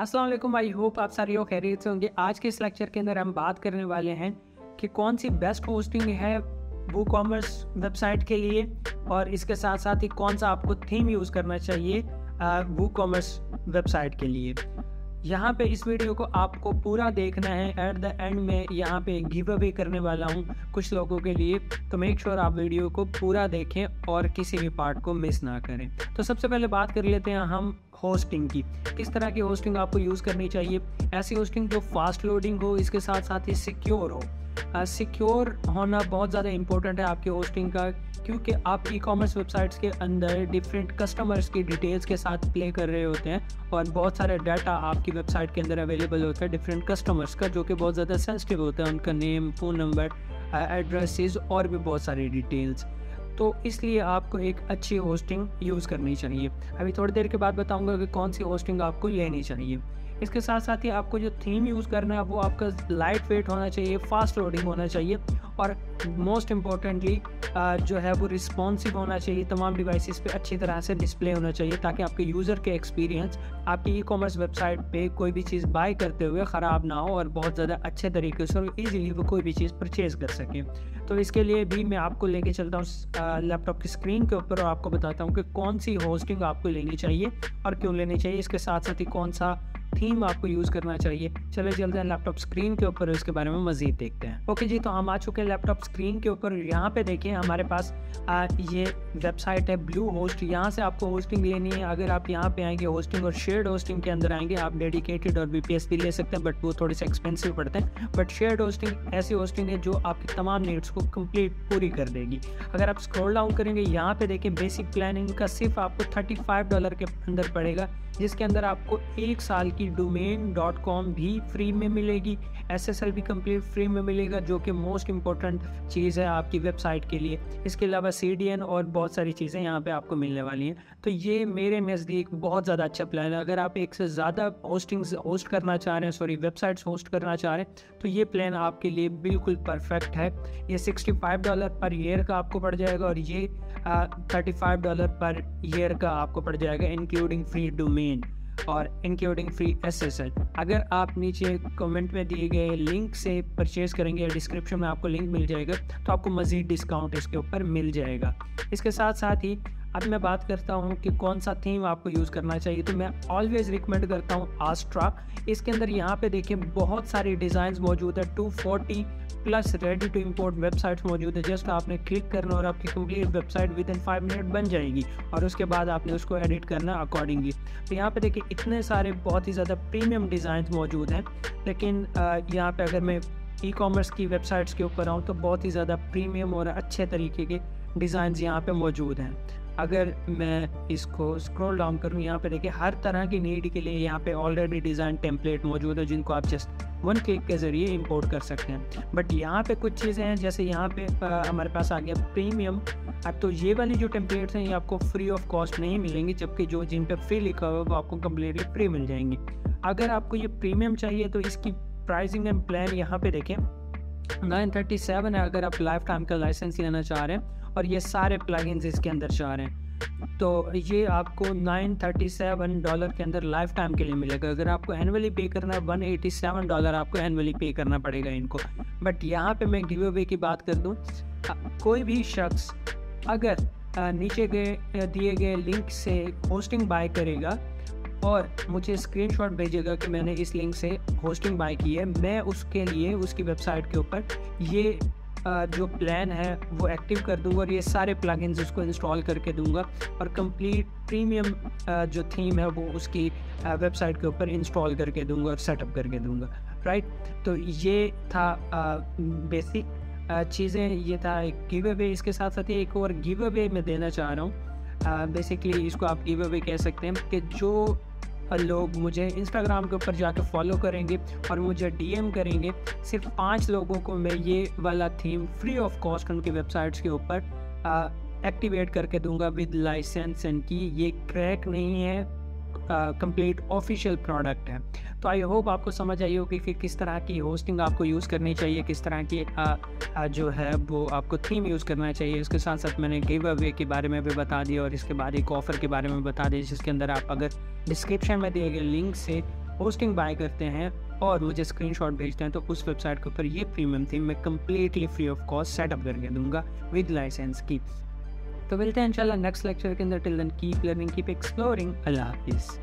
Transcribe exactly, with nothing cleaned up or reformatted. अस्सलाम वालेकुम, I hope आप सारे लोग खैरियत से होंगे। आज के इस लेक्चर के अंदर हम बात करने वाले हैं कि कौन सी बेस्ट होस्टिंग है वो कॉमर्स वेबसाइट के लिए, और इसके साथ साथ ही कौन सा आपको थीम यूज़ करना चाहिए वो कॉमर्स वेबसाइट के लिए। यहाँ पे इस वीडियो को आपको पूरा देखना है। एट द एंड में यहाँ पे गिव अवे करने वाला हूँ कुछ लोगों के लिए, तो मेक श्योर आप वीडियो को पूरा देखें और किसी भी पार्ट को मिस ना करें। तो सबसे पहले बात कर लेते हैं हम होस्टिंग की, किस तरह की होस्टिंग आपको यूज़ करनी चाहिए। ऐसी होस्टिंग जो फास्ट लोडिंग हो, इसके साथ साथ ही सिक्योर हो। सिक्योर uh, होना बहुत ज़्यादा इंपॉर्टेंट है आपकी होस्टिंग का, क्योंकि आप ई कॉमर्स वेबसाइट्स के अंदर डिफरेंट कस्टमर्स की डिटेल्स के साथ प्ले कर रहे होते हैं और बहुत सारे डाटा आपकी वेबसाइट के अंदर अवेलेबल होता है डिफरेंट कस्टमर्स का, जो कि बहुत ज़्यादा सेंसिटिव होता है, उनका नेम, फ़ोन नंबर, एड्रेसेस और भी बहुत सारी डिटेल्स। तो इसलिए आपको एक अच्छी होस्टिंग यूज़ करनी चाहिए। अभी थोड़ी देर के बाद बताऊंगा कि कौन सी होस्टिंग आपको लेनी चाहिए। इसके साथ साथ ही आपको जो थीम यूज़ करना है वो आपका लाइट वेट होना चाहिए, फास्ट लोडिंग होना चाहिए और मोस्ट इम्पॉर्टेंटली जो है वो रिस्पॉन्सिव होना चाहिए। तमाम डिवाइसेस पे अच्छी तरह से डिस्प्ले होना चाहिए ताकि आपके यूज़र के एक्सपीरियंस आपकी ई कॉमर्स वेबसाइट पे कोई भी चीज़ बाय करते हुए ख़राब ना हो और बहुत ज़्यादा अच्छे तरीके से और ईजिली वो कोई भी चीज़ परचेज़ कर सकें। तो इसके लिए भी मैं आपको लेके चलता हूँ लैपटॉप की स्क्रीन के ऊपर और आपको बताता हूँ कि कौन सी होस्टिंग आपको लेनी चाहिए और क्यों लेनी चाहिए, इसके साथ साथ ही कौन सा थीम आपको यूज़ करना चाहिए। चले चलते हैं लैपटॉप स्क्रीन के ऊपर, इसके बारे में मज़ीद देखते हैं। ओके जी, तो हम आ चुके हैं लैपटॉप स्क्रीन के ऊपर। यहाँ पे देखिए हमारे पास आ, ये वेबसाइट है ब्लू होस्ट। यहाँ से आपको होस्टिंग लेनी है। अगर आप यहाँ पे आएंगे होस्टिंग और शेयर्ड होस्टिंग के अंदर आएंगे, आप डेडिकेटेड और बी पी एस भी ले सकते हैं, बट वो थोड़े से एक्सपेंसिव पड़ते हैं। बट शेयर्ड होस्टिंग ऐसी होस्टिंग है जो आपकी तमाम नीड्स को कम्प्लीट पूरी कर देगी। अगर आप स्क्रॉल डाउन करेंगे यहाँ पे देखें बेसिक प्लानिंग का सिर्फ आपको थर्टी फाइव डॉलर के अंदर पड़ेगा, जिसके अंदर आपको एक साल की डोमेन डॉट कॉम भी फ्री में मिलेगी, एस एस एल भी कंप्लीट फ्री में मिलेगा, जो कि मोस्ट इम्पॉर्टेंट चीज़ है आपकी वेबसाइट के लिए। इसके अलावा सी डी एन और बहुत सारी चीज़ें यहाँ पे आपको मिलने वाली हैं। तो ये मेरे नज़दीक बहुत ज़्यादा अच्छा प्लान है। अगर आप एक से ज़्यादा होस्टिंग्स होस्ट करना चाह रहे हैं सॉरी वेबसाइट्स होस्ट करना चाह रहे हैं तो ये प्लान आपके लिए बिल्कुल परफेक्ट है। ये sixty five dollar per year का आपको पड़ जाएगा और ये thirty five dollar per year का आपको पड़ जाएगा, इंक्लूडिंग फ्री डोमेन और including free S S L. अगर आप नीचे कमेंट में दिए गए लिंक से परचेज़ करेंगे, डिस्क्रिप्शन में आपको लिंक मिल जाएगा, तो आपको मज़ीद डिस्काउंट इसके ऊपर मिल जाएगा। इसके साथ साथ ही अब मैं बात करता हूं कि कौन सा थीम आपको यूज़ करना चाहिए। तो मैं ऑलवेज़ रिकमेंड करता हूं आस्ट्रा। इसके अंदर यहाँ पे देखिए बहुत सारे डिज़ाइंस मौजूद है, two forty plus ready to import websites मौजूद है। जस्ट आपने क्लिक करना और आपकी complete website within five minute बन जाएगी और उसके बाद आपने उसको एडिट करना अकॉर्डिंगली। तो यहाँ पे देखिए इतने सारे बहुत ही ज़्यादा प्रीमियम डिज़ाइंस मौजूद हैं, लेकिन यहाँ पर अगर मैं ई कॉमर्स की वेबसाइट्स के ऊपर आऊँ तो बहुत ही ज़्यादा प्रीमियम और अच्छे तरीके के डिज़ाइंस यहाँ पर मौजूद हैं। अगर मैं इसको स्क्रॉल डाउन करूँ यहाँ पे देखिए हर तरह की नीड के लिए यहाँ पे ऑलरेडी डिज़ाइन टेम्पलेट मौजूद है, जिनको आप जस्ट वन क्लिक के ज़रिए इंपोर्ट कर सकते हैं। बट यहाँ पे कुछ चीज़ें हैं, जैसे यहाँ पे आ, हमारे पास आ गया प्रीमियम। अब तो ये वाली जो टेम्पलेट्स हैं ये आपको फ्री ऑफ कॉस्ट नहीं मिलेंगी, जबकि जो जिन पे फ्री लिखा हुआ है वो आपको कम्प्लीटली फ्री मिल जाएंगी। अगर आपको ये प्रीमियम चाहिए तो इसकी प्राइसिंग एंड प्लान यहाँ पर देखें नाइन थर्टी सेवन है अगर आप लाइफ टाइम का लाइसेंस लेना चाह रहे हैं और ये सारे प्लगइन्स इसके अंदर चाह रहे हैं, तो ये आपको नाइन थर्टी सेवन डॉलर के अंदर लाइफ टाइम के लिए मिलेगा। अगर आपको एनुअली पे करना है वन एटी सेवन डॉलर आपको एनुअली पे करना पड़ेगा इनको। बट यहाँ पे मैं गिव अवे की बात कर दूँ, कोई भी शख्स अगर नीचे गए दिए गए लिंक से होस्टिंग बाय करेगा और मुझे स्क्रीनशॉट भेजेगा कि मैंने इस लिंक से होस्टिंग बाय की है, मैं उसके लिए उसकी वेबसाइट के ऊपर ये जो प्लान है वो एक्टिव कर दूंगा और ये सारे प्लगइन्स उसको इंस्टॉल करके दूंगा और कंप्लीट प्रीमियम जो थीम है वो उसकी वेबसाइट के ऊपर इंस्टॉल करके दूंगा और सेटअप करके दूंगा, राइट। तो ये था बेसिक चीज़ें, ये था एक गिव अवे। इसके साथ साथ ही एक और गिव अवे मैं देना चाह रहा हूँ, बेसिकली इसको आप गिव अवे कह सकते हैं, कि जो लोग मुझे इंस्टाग्राम के ऊपर जाके फॉलो करेंगे और मुझे डी एम करेंगे, सिर्फ पाँच लोगों को मैं ये वाला थीम फ्री ऑफ कॉस्ट उनकी वेबसाइट्स के ऊपर एक्टिवेट करके दूंगा विद लाइसेंस एंड की। ये क्रैक नहीं है, कंप्लीट ऑफिशियल प्रोडक्ट है। तो आई होप आपको समझ आई होगी कि किस तरह की होस्टिंग आपको यूज़ करनी चाहिए, किस तरह की आ, आ, जो है वो आपको थीम यूज़ करना चाहिए। इसके साथ साथ मैंने गिव अवे के बारे में भी बता दिया और इसके बाद एक ऑफ़र के बारे में बता दिया, जिसके अंदर आप अगर डिस्क्रिप्शन में दिए गए लिंक से होस्टिंग बाय करते हैं और मुझे स्क्रीनशॉट भेजते हैं तो उस वेबसाइट के ऊपर ये प्रीमियम थीम मैं completely free of cost setup करके दूंगा विद लाइसेंस की। तो मिलते हैं इंशाल्लाह नेक्स्ट लेक्चर के अंदर। Till then keep learning, keep exploring. अल्लाह हाफिज़।